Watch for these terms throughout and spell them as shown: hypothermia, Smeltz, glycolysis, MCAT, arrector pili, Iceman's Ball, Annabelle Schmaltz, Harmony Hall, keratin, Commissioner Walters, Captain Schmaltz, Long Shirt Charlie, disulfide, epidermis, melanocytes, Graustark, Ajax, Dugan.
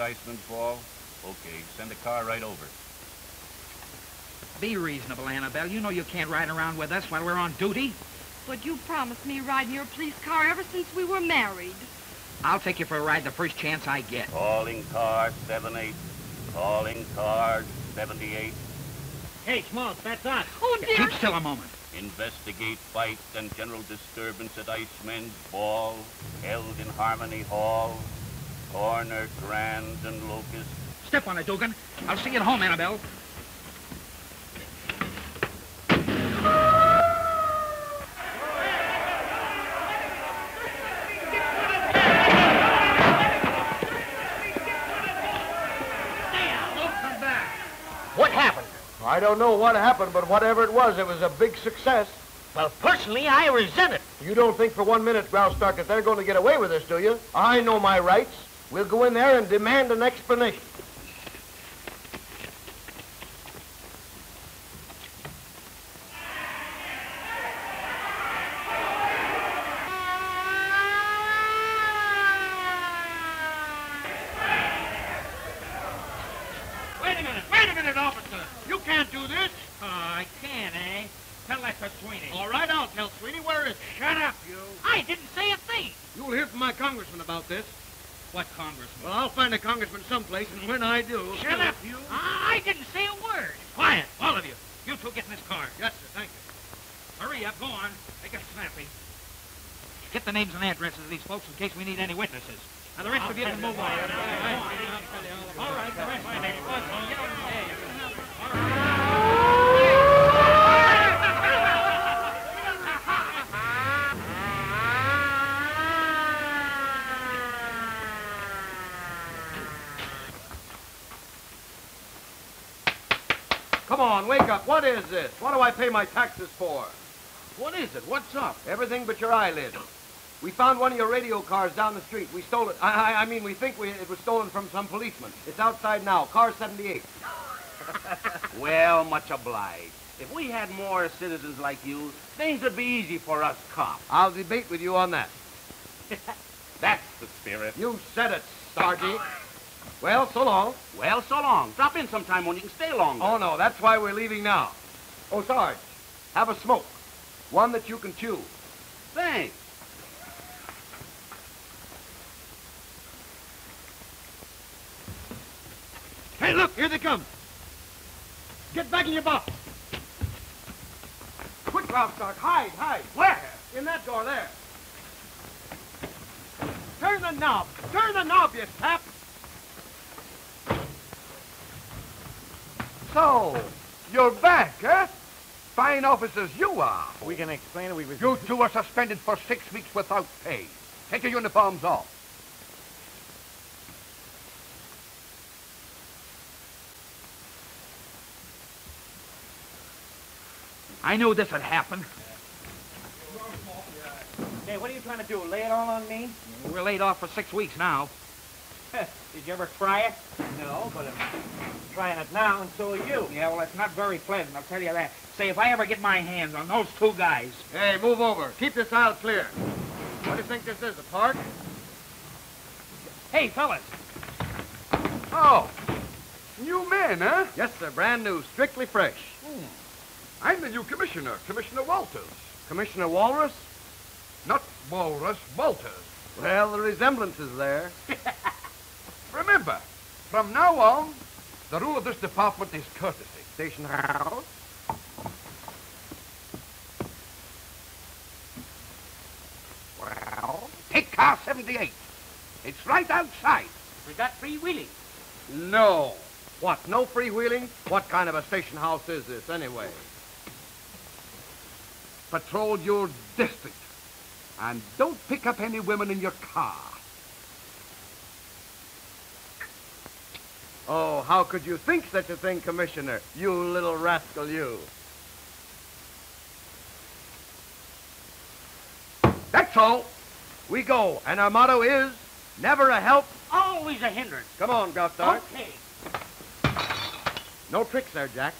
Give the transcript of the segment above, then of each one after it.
at Iceman's Ball? Okay, send a car right over. Be reasonable, Annabelle. You know you can't ride around with us while we're on duty. But you promised me riding your police car ever since we were married. I'll take you for a ride the first chance I get. Calling car 78. Calling car 78. Hey, Schmaltz, that's us. Oh, dear. Keep still a moment. Investigate fight and general disturbance at Iceman's Ball, held in Harmony Hall, corner Grand and Locust. Step on it, Dugan. I'll see you at home, Annabelle. I don't know what happened, but whatever it was a big success. Well, personally, I resent it. You don't think for 1 minute, Graustark, that they're going to get away with this, do you? I know my rights. We'll go in there and demand an explanation. What is this? What do I pay my taxes for? What is it? What's up? Everything but your eyelid. We found one of your radio cars down the street. We stole it. I mean, we think it was stolen from some policeman. It's outside now. Car 78. Well, much obliged. If we had more citizens like you, things would be easy for us cops. I'll debate with you on that. That's the spirit. You said it, Sargy. Well, so long. Well, so long. Drop in sometime when you can stay longer. Oh, no, that's why we're leaving now. Oh, Sarge, have a smoke. One that you can chew. Thanks. Hey, look, here they come. Get back in your box. Quick, Graustark, hide, hide. Where? In that door there. Turn the knob, you sap. So, you're back, huh? Fine officers you are. We can explain it. You two are suspended for 6 weeks without pay. Take your uniforms off. I knew this would happen. Hey, what are you trying to do? Lay it all on me? We're laid off for 6 weeks now. Did you ever try it? No, but I'm trying it now, and so are you. Yeah, well, it's not very pleasant, I'll tell you that. Say, if I ever get my hands on those two guys... Hey, move over. Keep this aisle clear. What do you think this is, a park? Hey, fellas. Oh, new men, huh? Yes, they're brand new, strictly fresh. Hmm. I'm the new commissioner, Commissioner Walters. Commissioner Walrus? Not Walrus, Walters. Well, the resemblance is there. Remember, from now on, the rule of this department is courtesy. Station house. Well, take car 78. It's right outside. We got freewheeling. No. What, no freewheeling? What kind of a station house is this, anyway? Patrol your district. And don't pick up any women in your car. Oh, how could you think such a thing, Commissioner? You little rascal, you. That's all. We go, and our motto is, never a help. Always a hindrance. Come on, Graustark. Okay. No tricks there, Jack.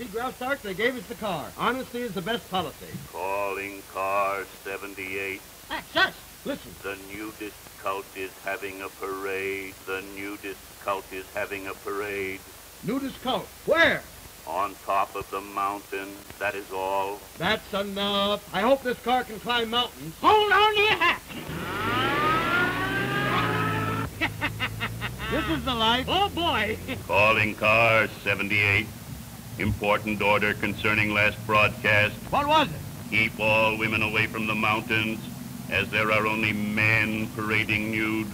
See, Graustark, they gave us the car. Honesty is the best policy. Calling car 78. That's us. Listen. The nudist scout is having a parade. The nudist scout is having a parade. Nudist scout? Where? On top of the mountain. That is all. That's enough. I hope this car can climb mountains. Hold on to your hat. This is the life. Oh, boy. Calling car 78. Important order concerning last broadcast. What was it? Keep all women away from the mountains, as there are only men parading nude.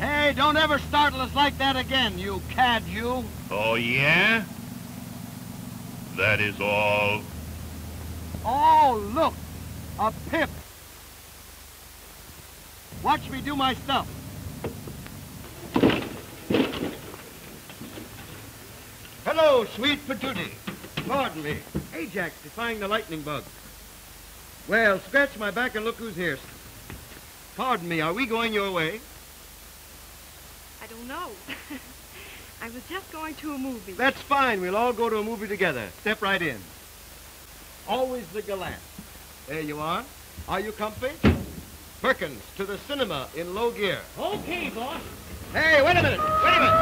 Hey, don't ever startle us like that again, you cad, you. Oh, yeah? That is all. Oh, look. A pip. Watch me do my stuff. Hello, sweet patootie. Pardon me. Ajax defying the lightning bug. Well, scratch my back and look who's here. Pardon me, are we going your way? I don't know. I was just going to a movie. That's fine. We'll all go to a movie together. Step right in. Always the gallant. There you are. Are you comfy? Perkins, to the cinema in low gear. Okay, boss. Hey, wait a minute. Wait a minute.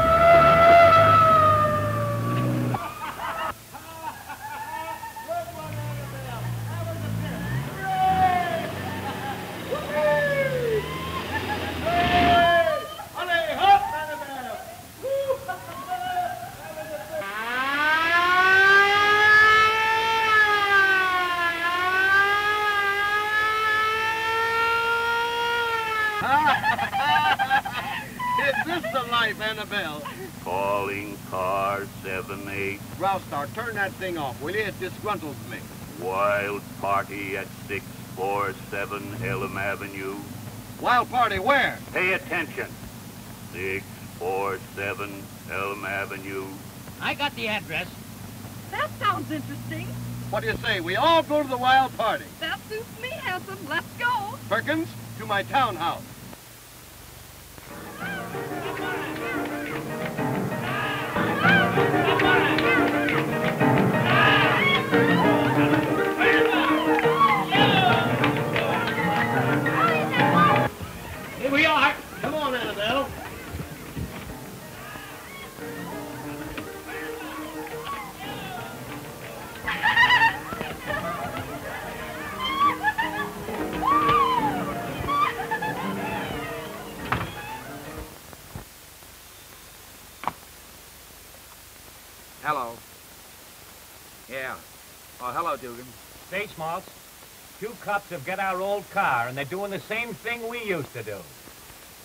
Annabelle. Calling car 78. Graustark, turn that thing off, will you? It disgruntles me. Wild party at 647 Elm Avenue. Wild party where? Pay attention. 647 Elm Avenue. I got the address. That sounds interesting. What do you say? We all go to the wild party. That suits me, handsome. Let's go. Perkins, to my townhouse. Here we are. Come on, Annabelle. Hello. Yeah. Oh, hello, Dugan. Say, Schmaltz, two cops have got our old car, and they're doing the same thing we used to do.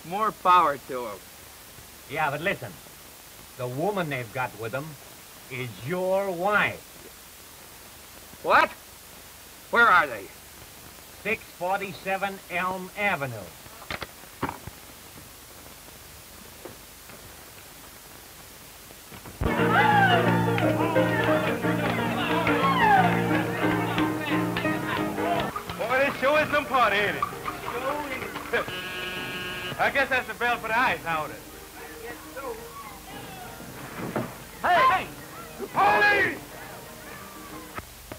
More power to them. Yeah, but listen. The woman they've got with them is your wife. What? Where are they? 647 Elm Avenue. I guess that's the bell for the ice, ain't it? I guess so. Hey! Hey! The police!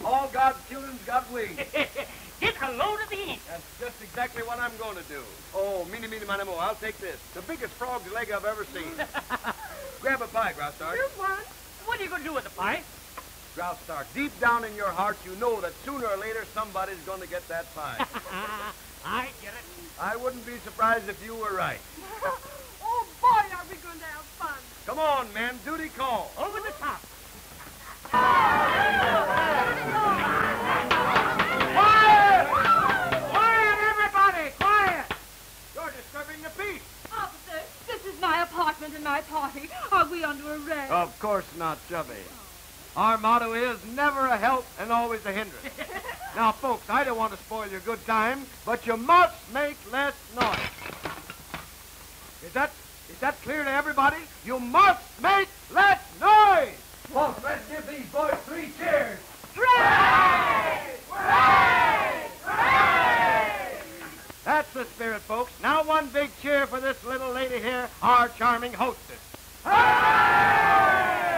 All God's children's got wings. Get a load of these. That's just exactly what I'm going to do. Oh, meeny, miny, mo, I'll take this. The biggest frog's leg I've ever seen. Grab a pie, Graustark. You want? What are you going to do with the pie? Graustark, deep down in your heart, you know that sooner or later somebody's going to get that pie. I get it. I wouldn't be surprised if you were right. Oh, boy, are we going to have fun. Come on, men. Duty call. Over the top. Quiet! Quiet, everybody! Quiet! You're disturbing the peace. Officer, this is my apartment and my party. Are we under arrest? Of course not, Chubby. Our motto is never a help and always a hindrance. Now, folks, I don't want to spoil your good time, but you must make less noise. Is that clear to everybody? You must make less noise! Well, let's give these boys three cheers. Hooray! Hooray! Hooray! That's the spirit, folks. Now one big cheer for this little lady here, our charming hostess. Hooray!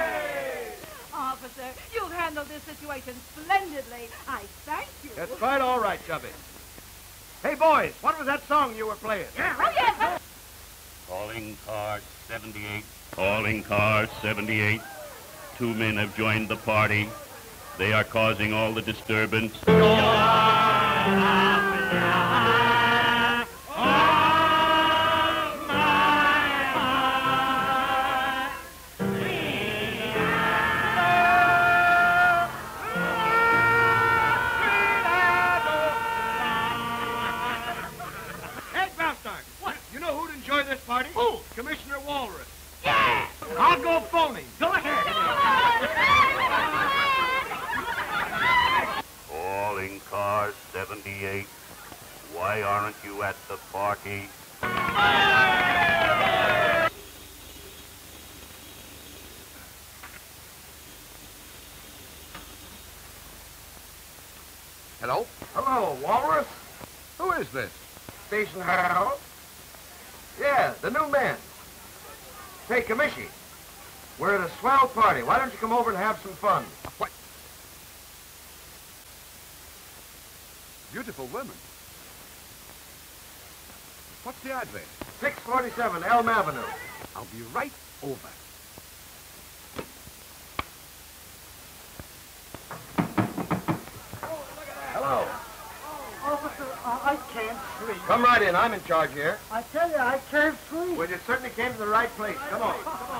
Officer, you'll handle this splendidly. I thank you. That's quite all right, Chubby. Hey, boys, what was that song you were playing? Yeah. Oh, yes. Calling card 78. Calling card 78. Two men have joined the party. They are causing all the disturbance. Commissioner Walters. Yeah! I'll go phoning. Go ahead. Calling car 78. Why aren't you at the party? Hello? Hello, Walrus. Who is this? Station House. Yeah, the new man. Hey, Commishy, we're at a swell party. Why don't you come over and have some fun? What? Beautiful women. What's the address? 647 Elm Avenue. I'll be right over. Oh, look at that. Hello. Officer, I can't sleep. Come right in. I'm in charge here. I tell you, I can't sleep. Well, you certainly came to the right place. Come on. Come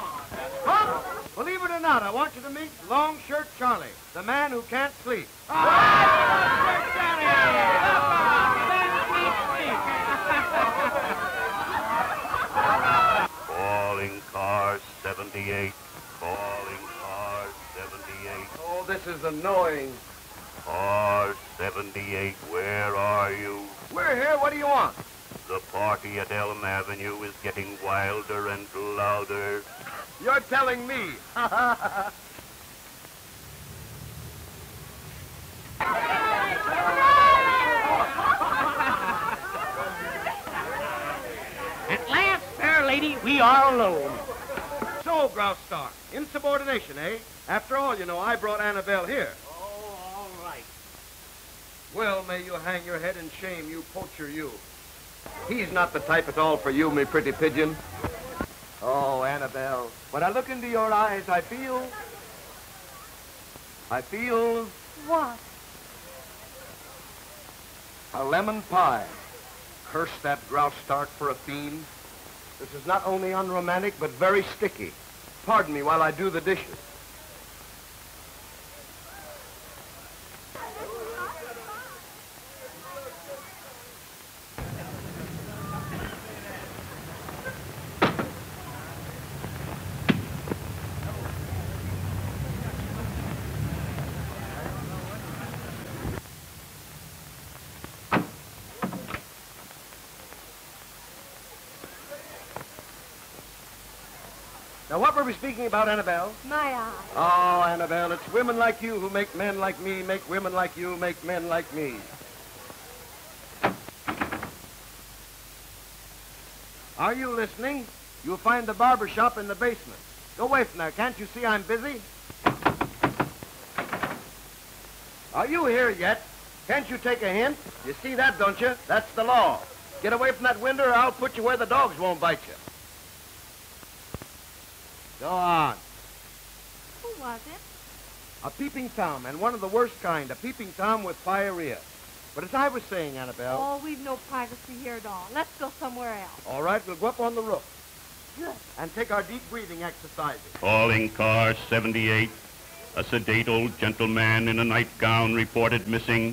on. Believe it or not, I want you to meet Long Shirt Charlie, the man who can't sleep. Oh, Long Shirt Charlie! Calling car 78. Calling car 78. Oh, this is annoying. Car 78, where are you? We're here. What do you want? The party at Elm Avenue is getting wilder and louder. You're telling me. At last, fair lady, we are alone. So, Graustark, insubordination, eh? After all, you know, I brought Annabelle here. Well, may you hang your head in shame, you poacher, you. He's not the type at all for you, me pretty pigeon. Oh, Annabelle, when I look into your eyes, I feel... What? A lemon pie. Curse that Graustark for a fiend. This is not only unromantic, but very sticky. Pardon me while I do the dishes. Now, what were we speaking about, Annabelle? My eyes. Oh, Annabelle, it's women like you who make men like me, make women like you, make men like me. Are you listening? You'll find the barber shop in the basement. Go away from there. Can't you see I'm busy? Are you here yet? Can't you take a hint? You see that, don't you? That's the law. Get away from that window or I'll put you where the dogs won't bite you. Go on. Who was it? A peeping Tom, and one of the worst kind, a peeping Tom with pyorrhea. But as I was saying, Annabelle... Oh, we've no privacy here at all. Let's go somewhere else. All right, we'll go up on the roof. Good. And take our deep breathing exercises. Calling car 78. A sedate old gentleman in a nightgown reported missing.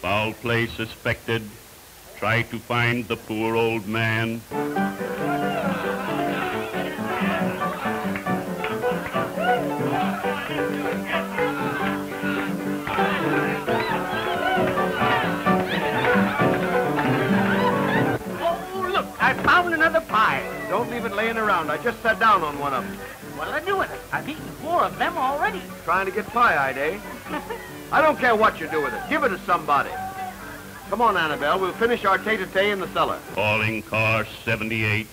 Foul play suspected. Try to find the poor old man. Don't leave it laying around. I just sat down on one of them. Well, I knew it. I've eaten four of them already. Trying to get pie-eyed, eh? I don't care what you do with it. Give it to somebody. Come on, Annabelle. We'll finish our tete-a-tete in the cellar. Calling car 78.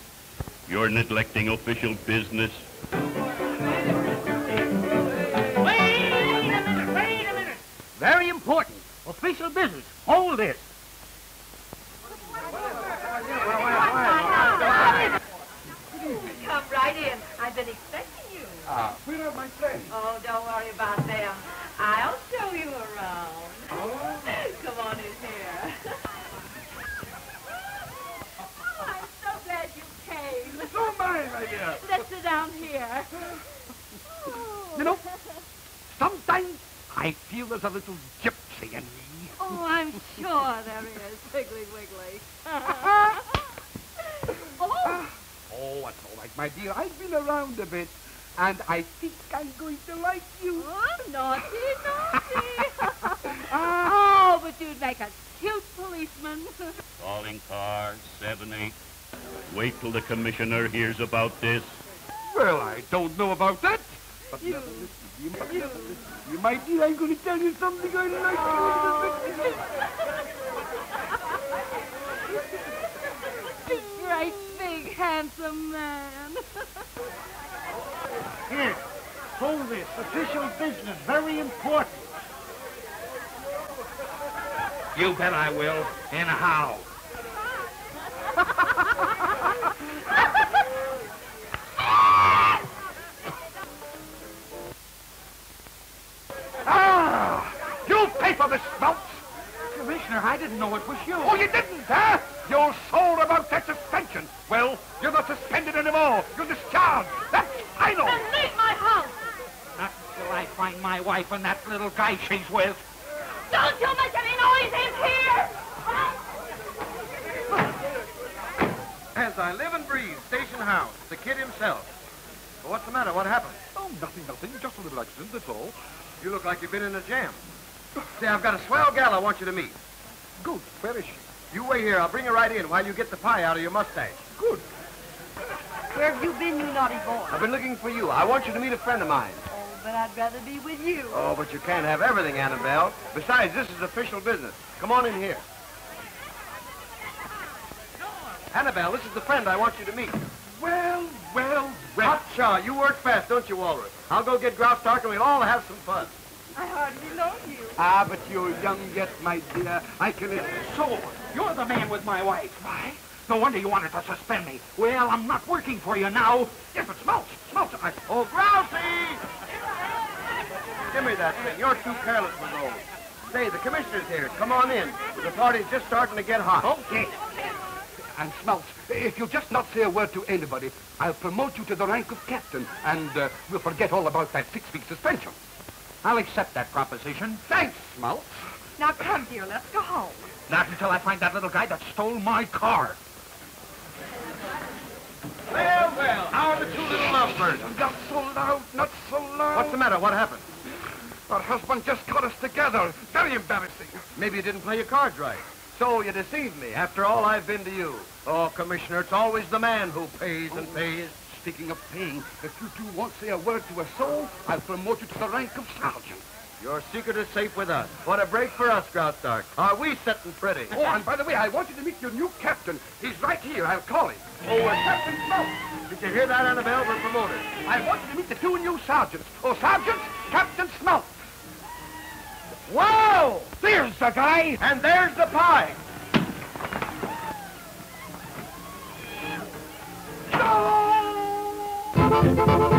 You're neglecting official business. Wait a minute. Wait a minute. Very important. Official business. Hold this. Come right in. I've been expecting you. Where are my friends? Oh, don't worry about them. I'll show you around. Oh. Come on in here. Oh, I'm so glad you came. Don't mind, my dear. Let's sit down here. Oh. You know, sometimes I feel there's a little gypsy in me. Oh, I'm sure there is, Piggly Wiggly. Oh, that's all right, my dear. I've been around a bit, and I think I'm going to like you. Oh, naughty, naughty. Oh, but you'd make a cute policeman. Calling car, 7-8. Wait till the commissioner hears about this. Well, I don't know about that. But you, you might dear, I'm going to tell you something I like. Big, great, big, handsome man. Here, hold this. Official business, very important. You bet I will, and how. You pay for this, Smeltz! Commissioner, I didn't know it was you. Oh, you didn't, huh? You sold about that suspension. Well, you're not suspended anymore. You're discharged. That's final. Then leave my house. Not until I find my wife and that little guy she's with. Don't you make any noise in here! As I live and breathe, station house, the kid himself. Well, what's the matter? What happened? Oh, nothing. Just a little accident, that's all. You look like you've been in a jam. Say, I've got a swell gal I want you to meet. Good. Where is she? You wait here. I'll bring her right in while you get the pie out of your mustache. Good. Where have you been, you naughty boy? I've been looking for you. I want you to meet a friend of mine. But I'd rather be with you. Oh, but you can't have everything, Annabelle. Besides, this is official business. Come on in here. Annabelle, this is the friend I want you to meet. Well, well, well. Hotcha, you work fast, don't you, Walrus? I'll go get Graustark and we'll all have some fun. I hardly know you. Ah, but you're young yet, my dear. I can... So, you're the man with my wife, right? No wonder you wanted to suspend me. Well, I'm not working for you now. Yes, but Smeltz, oh, Grousey! Give me that thing. You're too careless with those. Say, the commissioner's here. Come on in. The party's just starting to get hot. Okay. And Smeltz, if you'll just not say a word to anybody, I'll promote you to the rank of captain, and we'll forget all about that 6-week suspension. I'll accept that proposition. Thanks, Smeltz. Now come, dear. Let's go home. Not until I find that little guy that stole my car. Well, well. How are the two little lovebirds? Not so loud. Not so loud. What's the matter? What happened? Our husband just caught us together. Very embarrassing. Maybe you didn't play your cards right. So you deceived me after all I've been to you. Oh, Commissioner, it's always the man who pays and pays. Speaking of paying, if you two won't say a word to a soul, I'll promote you to the rank of sergeant. Your secret is safe with us. What a break for us, Graustark. Are we sitting pretty? Oh, and by the way, I want you to meet your new captain. He's right here. I'll call him. Oh, Captain Schmaltz. Did you hear that, Annabelle? We're promoted. I want you to meet the two new sergeants. Oh, sergeants, Captain Schmaltz. Whoa! There's the guy! And there's the pie! No!